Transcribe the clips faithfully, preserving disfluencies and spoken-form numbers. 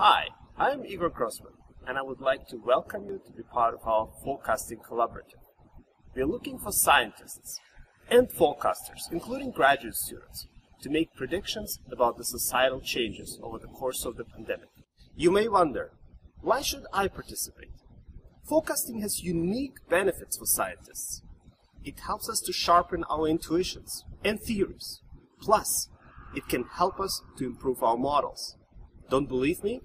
Hi, I'm Igor Grossman, and I would like to welcome you to be part of our Forecasting Collaborative. We are looking for scientists and forecasters, including graduate students, to make predictions about the societal changes over the course of the pandemic. You may wonder, why should I participate? Forecasting has unique benefits for scientists. It helps us to sharpen our intuitions and theories. Plus, it can help us to improve our models. Don't believe me?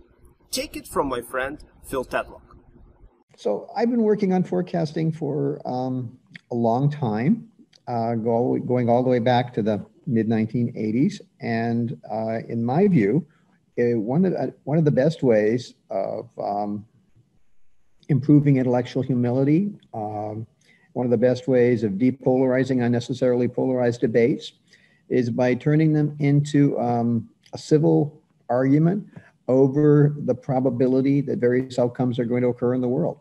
Take it from my friend, Phil Tetlock. So I've been working on forecasting for um, a long time, uh, go, going all the way back to the mid nineteen eighties. And uh, in my view, it, one, of, uh, one of the best ways of um, improving intellectual humility, um, one of the best ways of depolarizing unnecessarily polarized debates is by turning them into um, a civil argument over the probability that various outcomes are going to occur in the world.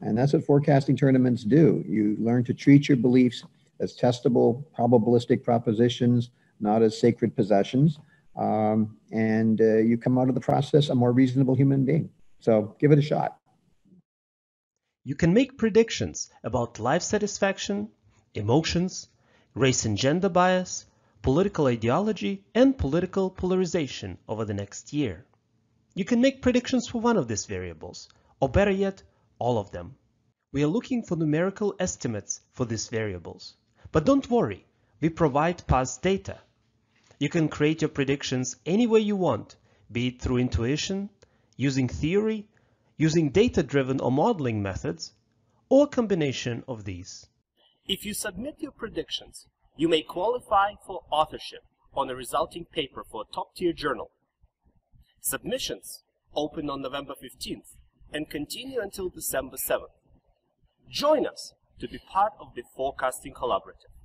And that's what forecasting tournaments do. You learn to treat your beliefs as testable, probabilistic propositions, not as sacred possessions. Um, and uh, you come out of the process a more reasonable human being. So give it a shot. You can make predictions about life satisfaction, emotions, race and gender bias, political ideology, and political polarization over the next year. You can make predictions for one of these variables, or better yet, all of them. We are looking for numerical estimates for these variables. But don't worry, we provide past data. You can create your predictions any way you want, be it through intuition, using theory, using data-driven or modeling methods, or a combination of these. If you submit your predictions, you may qualify for authorship on a resulting paper for a top-tier journal. Submissions open on November fifteenth and continue until December seventh. Join us to be part of the Forecasting Collaborative.